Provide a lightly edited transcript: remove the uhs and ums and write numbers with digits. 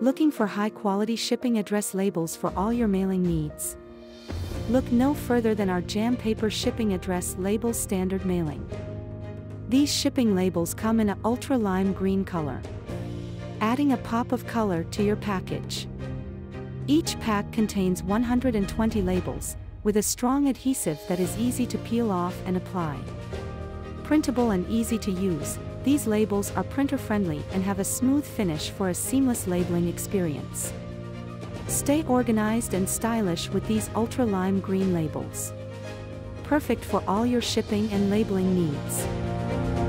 Looking for high-quality shipping address labels for all your mailing needs? Look no further than our Jam Paper shipping address label standard mailing. These shipping labels come in an ultra lime green color, adding a pop of color to your package. Each pack contains 120 labels, with a strong adhesive that is easy to peel off and apply. Printable and easy to use, these labels are printer-friendly and have a smooth finish for a seamless labeling experience. Stay organized and stylish with these ultra lime green labels. Perfect for all your shipping and labeling needs.